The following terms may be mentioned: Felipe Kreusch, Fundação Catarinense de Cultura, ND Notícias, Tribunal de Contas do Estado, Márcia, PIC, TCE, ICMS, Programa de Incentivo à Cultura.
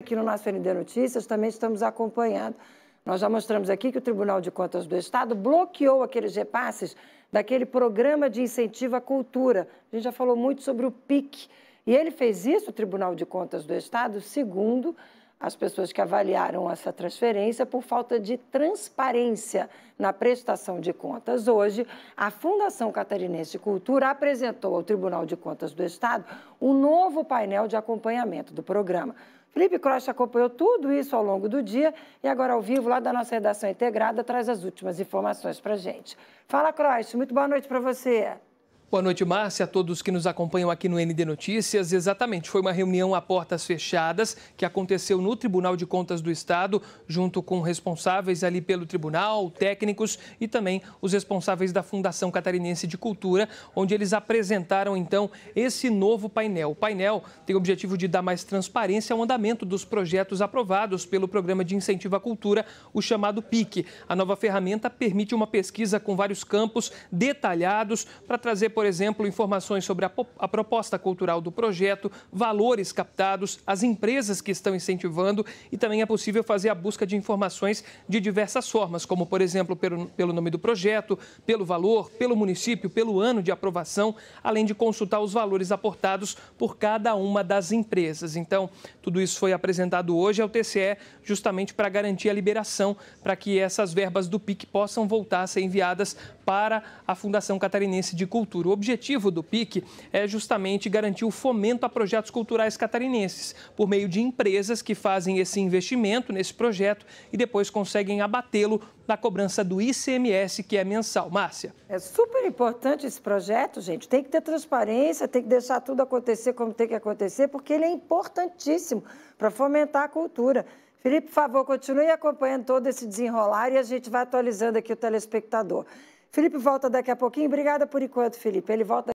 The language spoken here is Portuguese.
Aqui no nosso ND Notícias também estamos acompanhando. Nós já mostramos aqui que o Tribunal de Contas do Estado bloqueou aqueles repasses daquele programa de incentivo à cultura. A gente já falou muito sobre o PIC. E ele fez isso, o Tribunal de Contas do Estado, segundo as pessoas que avaliaram essa transferência, por falta de transparência na prestação de contas. Hoje, a Fundação Catarinense de Cultura apresentou ao Tribunal de Contas do Estado um novo painel de acompanhamento do programa. Felipe Kreusch acompanhou tudo isso ao longo do dia e agora ao vivo lá da nossa redação integrada traz as últimas informações para a gente. Fala, Kreusch, muito boa noite para você. Boa noite, Márcia, a todos que nos acompanham aqui no ND Notícias. Exatamente, foi uma reunião a portas fechadas que aconteceu no Tribunal de Contas do Estado, junto com responsáveis ali pelo tribunal, técnicos e também os responsáveis da Fundação Catarinense de Cultura, onde eles apresentaram, então, esse novo painel. O painel tem o objetivo de dar mais transparência ao andamento dos projetos aprovados pelo Programa de Incentivo à Cultura, o chamado PIC. A nova ferramenta permite uma pesquisa com vários campos detalhados para trazer, por exemplo, informações sobre a proposta cultural do projeto, valores captados, as empresas que estão incentivando e também é possível fazer a busca de informações de diversas formas, como, por exemplo, pelo nome do projeto, pelo valor, pelo município, pelo ano de aprovação, além de consultar os valores aportados por cada uma das empresas. Então, tudo isso foi apresentado hoje ao TCE justamente para garantir a liberação para que essas verbas do PIC possam voltar a ser enviadas para a Fundação Catarinense de Cultura. O objetivo do PIC é justamente garantir o fomento a projetos culturais catarinenses, por meio de empresas que fazem esse investimento nesse projeto e depois conseguem abatê-lo na cobrança do ICMS, que é mensal. Márcia. É super importante esse projeto, gente. Tem que ter transparência, tem que deixar tudo acontecer como tem que acontecer, porque ele é importantíssimo para fomentar a cultura. Felipe, por favor, continue acompanhando todo esse desenrolar e a gente vai atualizando aqui o telespectador. Felipe volta daqui a pouquinho. Obrigada por enquanto, Felipe. Ele volta